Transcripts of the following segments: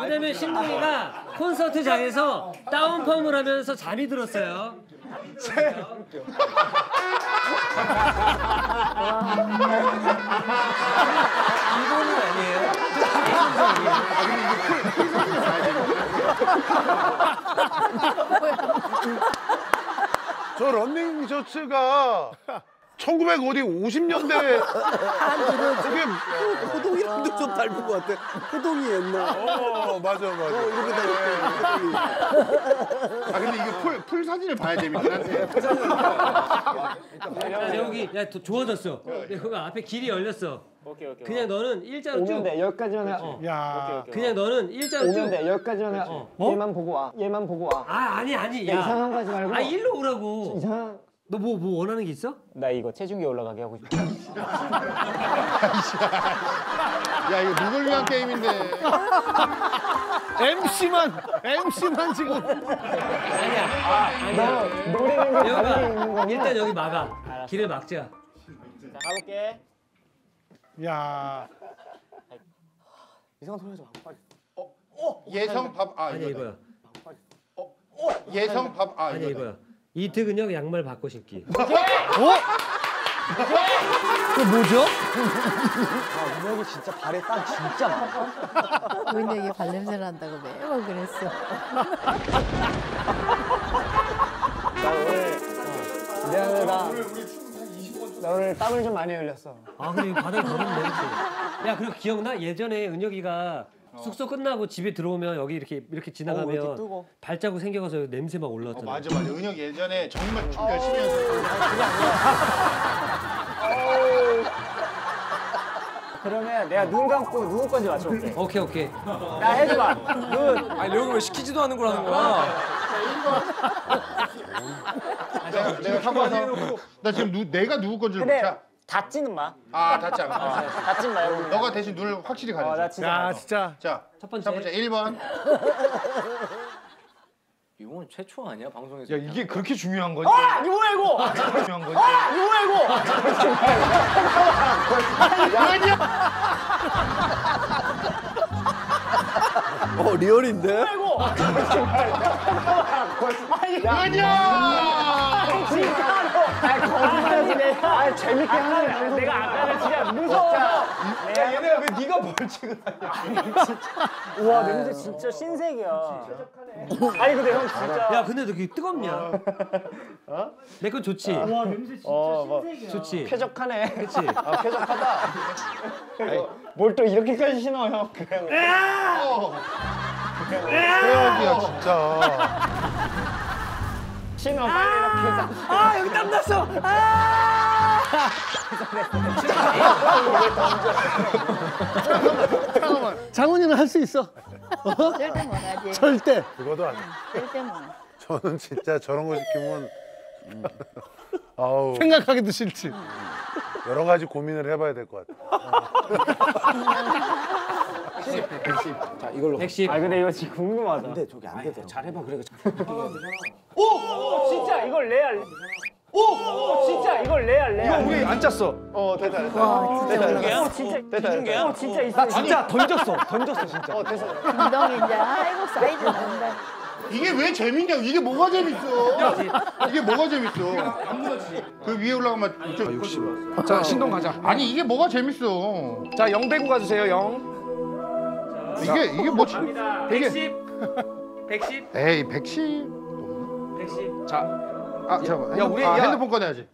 왜냐면 신동이가 콘서트장에서 다운펌을 하면서 잠이 들었어요. 이거는 아니에요. 저 런닝 셔츠가 1950년대 지금 호동이랑도 좀 닮은 것 같아. 호동이 옛날. 어 맞아 맞아. 이렇게 닮았대. 아 근데 이게 풀 사진을 봐야 재밌긴 한데. 야 여기 야 좋아졌어. 그거 앞에 길이 열렸어. 오케이. 그냥 너는 일자로 쭉. 오는데 여기까지만 해. 야. 그냥 너는 일자로 쭉. 오는데 여기까지만 해. 얘만 보고 와. 아 아니. 야 이상한 거 하지 말고. 아 일로 오라고. 이상. 너 뭐 원하는 게 있어? 나 이거 체중계 올라가게 하고 싶어. 야 이거 누굴 위한 게임인데. MC만 지금. 아니야. 나 노래는 거야. 일단 여기 막아. 알았어. 길을 막자. 자 가볼게. 야. 이상한 소리 하지 마. 빨리. 예성 밥. 아 이거야. 예성 밥. 아 이거야. 이특은요 양말 바꿔 신기. 어? 그 뭐죠? 아 우혁이 진짜 발에 땀 진짜 많아. 우혁이 발냄새 난다고 매번 그랬어. 나 오늘 땀을 좀 많이 흘렸어. 아 근데 바닥에 걸으면 되겠지. 야 그리고 기억나? 예전에 은혁이가 숙소 끝나고 집에 들어오면 여기 이렇게 지나가면 발자국 생겨가서 냄새 막 올라왔잖아. 맞아. 은혁 예전에 정말 열심히 했어. 그러면 내가 눈 감고 누구 건지 맞춰볼게. 오케이. 나 해줘봐. 눈. 아니 이런 거 왜 시키지도 않은 걸 하는 거야. 내가 사과해놓고. 나 지금 내가 누구 건지 몰라. 닫지는 마. 닫지 않아. 닫지 마요. 너가 대신 눈을 확실히 가려줘. 야, 진짜. 자, 첫 번째 1번. 이건 최초 아니야, 방송에서. 야, 이게 그렇게 중요한 거지? 이거 뭐야, 이거? 중요한 거지? 이거 뭐야, 이거? 아니야. 리얼인데? 아니야. 아 재밌게 하네. 내가 아까는 진짜 무서워. 야 얘네가 왜 네가 벌칙을 하냐. 진짜. 우와 냄새 진짜 신세계야. 진짜. 아니 근데 형 진짜. 야 근데 되게 뜨겁냐? 어? 내 건 좋지. 우와 냄새 진짜 신세계야. 좋지. 쾌적하네. 그렇지. 쾌적하다. 뭘 또 이렇게까지 신어 형. 그냥. 대박이야 진짜. 신어 빨리 이렇게 해서. 여기 땀 났어. 잠깐만. 장훈이는 할 수 있어. 절대 못하지. 절대. 그거도 아니야. 절대 못. 저는 진짜 저런 거 시키면 아우. 생각하기도 싫지. 여러 가지 고민을 해봐야 될 것 같아. 110. 자, 이걸로. 110. 근데 이거 지금 궁금하다. 안 돼, 저기 안 돼. 잘해봐, 그래. 오! 진짜 이걸 레알. 오! 진짜 이걸 레알. 이거 우리 안 짰어. 됐다. 와, 진짜 이거야? 진짜. 진짜 있어. 나 진짜 던졌어, 진짜. 됐어. 신동이 이제 아이고 사이즈 난다. 이게 왜 재밌냐고. 이게 뭐가 재밌어? 이게 뭐가 재밌어? 안 무너지지. 그 위에 올라가면 60. 자, 신동 가자. 아니, 이게 뭐가 재밌어? 자, 0 대고 가 주세요. 0. 이게 뭐지? 110. 110. 에이, 110. 110. 자. 잠깐만. 야, 우리 핸드폰 꺼내야지.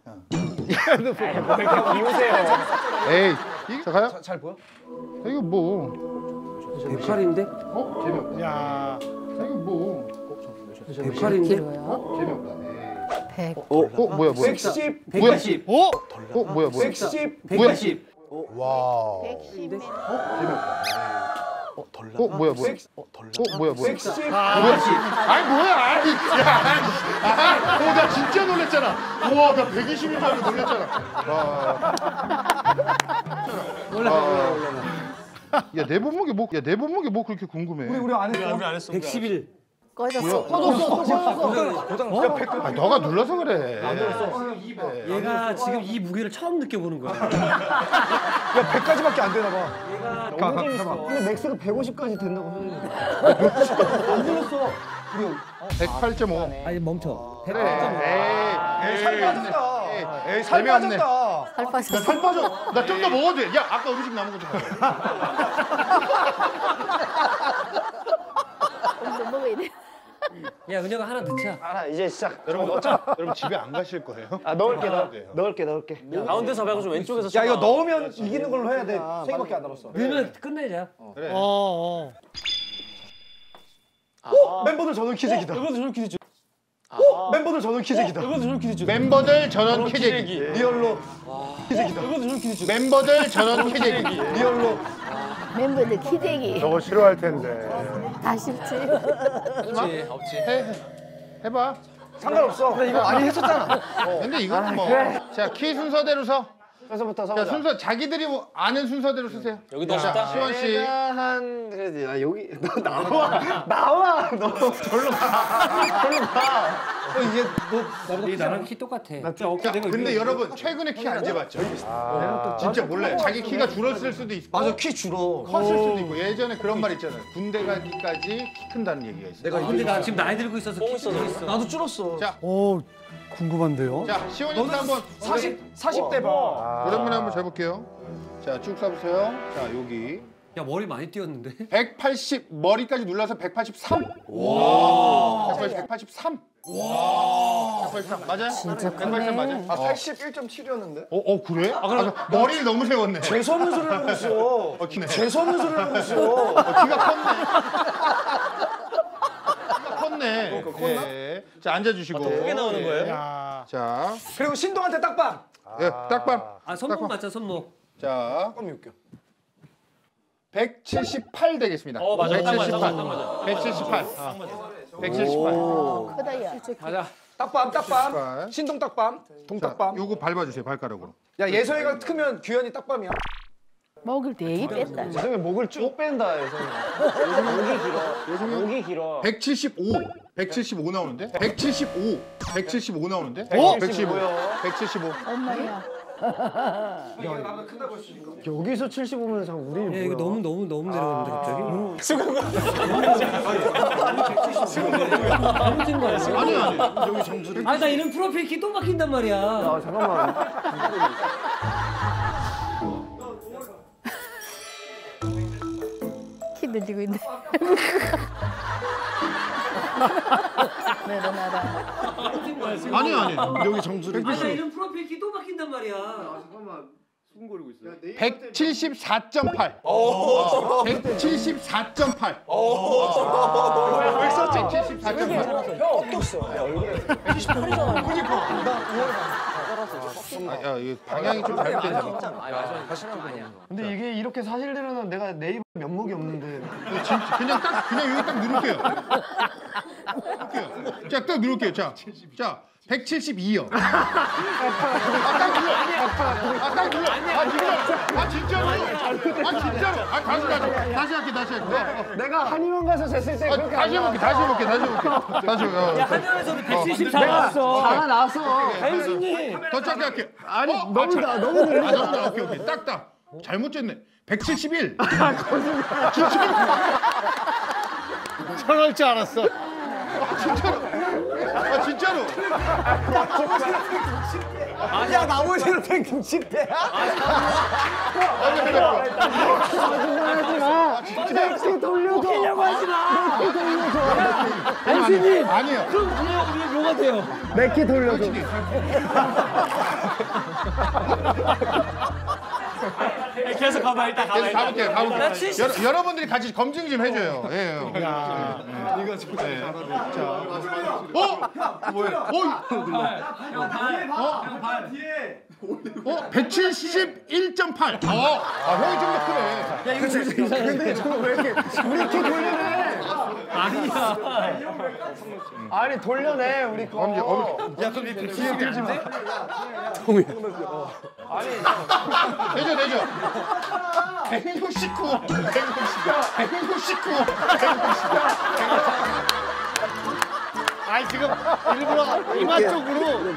핸드폰. 왜 이렇게 비우세요? 에이. 자, 가요? 잘 보여? 이거 뭐. 108인데? 재미없다. 야. 이거 뭐. 108인데? 재미없다. 100. 뭐야. 110. 110. 뭐야. 110. 110. 와우. 110인데? 재미없다. 뭐야. 뭐야. 아니 뭐야. 나 진짜 놀랬잖아. 우와 나 120인 줄 알고 놀랬잖아. 올라가. 야 내 몸무게 뭐 그렇게 궁금해. 우리 안 했어. 111. 꺼졌어. 꺼졌어. 아, 너가 눌러서 그래. 얘가 지금 이 무게를 처음 느껴보는 거야. 야, 100까지밖에 안 되나 봐. 얘가 너무 재밌어. 근데 맥스가 150까지 된다고 하는데. 안 눌렀어. 108.5. 아니 멈춰. 108.5. 에이, 살 빠졌다. 에이, 살 빠졌다. 살 빠졌어. 살 빠져. 나 좀 더 먹어도 돼. 야, 아까 음식 남은 거 좀 좀 먹어야 돼. 야, 은혁아 하나 넣자. 하나 이제 시작. 여러분 넣자. 여러분 집에 안 가실 거예요? 아, 넣을게. 가운데서 말고 좀 왼쪽에서. 야, 이거 넣으면 이기는 걸로 해야 돼. 세 개밖에 안 남았어. 넣으면 끝내자. 그래. 멤버들 전원 키재기다. 멤버들 전원 키재기. 리얼로. 키재기다. 멤버들 전원 키재기. 리얼로. 멤버들 키재기. 저거 싫어할 텐데. 아쉽지. 없지. 해봐. 상관없어. 근데 이거 많이 했었잖아. 근데 이건 뭐. 자, 키 순서대로 서. 자, 순서 자기들이 뭐 아는 순서대로 쓰세요. 여기 넣었다. 시원 씨. 내가 한 그래도 나 여기 너 나와 너 절로 가. 이제 너 나랑 키 똑같아. 근데 여러분 최근에 키 안 재봤죠? 진짜 몰라요. 자기 키가 줄었을 수도 있고. 맞아, 키 줄어. 컸을 수도 있고. 예전에 그런 말 있잖아요. 군대 가기까지 키 큰다는 얘기가 있어요. 내가 근데 나 지금 나이 들고 있어서 키 줄었어. 나도 줄었어. 자. 궁금한데요? 자, 시원이 한번 40대 봐. 오랜만에 한번 재볼게요. 자, 쭉 써보세요. 자, 여기. 야, 머리 많이 띄었는데? 180, 머리까지 눌러서 183. 와. 183. 와. 183 맞아요? 진짜 183 맞아요? 아, 81.7이었는데? 그래? 아, 그럼 머리를 너무 세웠네. 재수없는 소리를 하고 있어. 키네. 재수없는 소리를 하고 있어. 키가 컸네. 컸나? 자, 앉아주시고. 크게 나오는 거예요? 자. 그리고 신동한테 딱밤. 예, 딱밤. 아, 손목 맞죠, 손목. 자. 딱밤이 웃겨. 178 되겠습니다. 맞아. 178. 178. 크다, 야. 가자. 딱밤. 신동 딱밤. 동딱밤. 요거 밟아주세요, 발가락으로. 야, 예서이가 크면 규현이 딱밤이야. 목을 되게 뺐다. 예성이 목을 쭉 뺀다, 예성이. 목이 길어. 175 나오는데? 175 나오는데? 175. 엄마야. 여기서 75면 참 우리. 야, 이거 너무 내려가는데 갑자기? 수건 거. 너무 찐 거야. 아니야. 여기 점수를. 아, 나 이런 프로필 키 또 막힌단 말이야. 아, 잠깐만. 늘리고 있네. 아니 여기 정수리. 아, 이런 프로필 키 또 막힌단 말이야. 아, 잠깐만. 숨고르고 있어요. 174.8. 174.8. 왜 썼지? 174.8. 야, 어땠어? 얼굴에 178이잖아. 그러니까. 야, 이게 방향이 좀 잘못된 거. 아니, 맞아. 근데 이게 이렇게 사실대로는 내가 네이버 면목이 없는데. 진짜 그냥 여기 딱 누를게요. 자, 딱 누를게요. 자. 172요. 아, 진짜로. 다시 할게. 내가 한의원 가서 쟀을 때 그렇게 다시 해볼게. 야, 한의원에서도 174 나왔어. 다 나왔어. 당신님. 더 작게 할게. 아니, 너무 느리다. 오케이. 딱. 잘못 쟀네. 171. 아, 거짓말. 저럴 줄 알았어. 진짜로? 야, 나머지는 160대야? 거짓말하지 마. 돌려줘. 당신님. 아니요. 그럼 그냥 뭐가 돼요? 몇 개 돌려줘. 계속 가봐, 일단 가볼게요. 여러분들이 같이 검증 좀 해줘요. 이거 진짜 잘하네. 발 뒤에. 171.8. 아, 형이 좀 더 크네. 야, 이거 진짜 이상해. 근데 저거 왜 이렇게 돌려내? 아니야. 아니, 돌려내, 우리 거. 야, 그럼 이렇게 뒤에 들지 마. 동우야. 아니, 내줘. 169. 아니 지금 일부러 이마 쪽으로.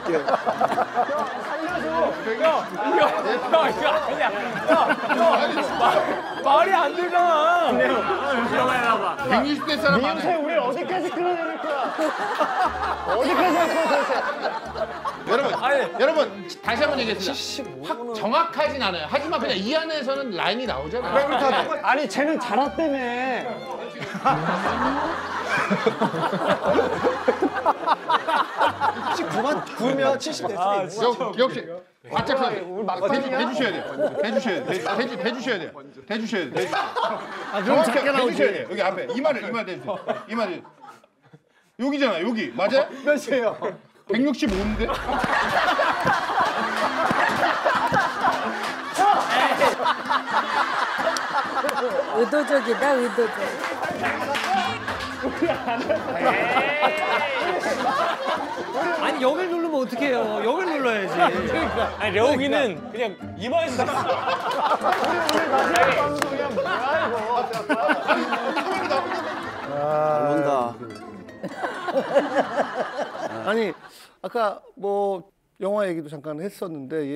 살려줘. 이거 아니야. 말이 안 되잖아. 들어가야 봐. 120대 사람. 미용사에 우리 어디까지 끌어내릴 거야. 어디까지 할 거야 도대체. 여러분 다시 한번 얘기했습니다. 확 정확하진 않아요. 하지만 그냥 이 안에서는 라인이 나오잖아요. 아니 쟤는 자랐다며. 혹시 그만 구우면 70대 쓰리. 역시 박작선 대주셔야 돼요. 대주셔야 돼요. 대주셔야 돼요. 정확하게 대주셔야 돼요. 여기 앞에 이마를 대주세요. 이마를. 여기잖아 여기. 맞아요? 몇이에요? 165인데? 의도적이다, 의도적. 아니, 여길 누르면 어떡해요? 여길 눌러야지. 아니, 려욱이는 그냥 이마에서 다. 우리 마지막 방송이야, 뭐야, 이거. 아, 모른다. 아니, 아까 뭐 영화 얘기도 잠깐 했었는데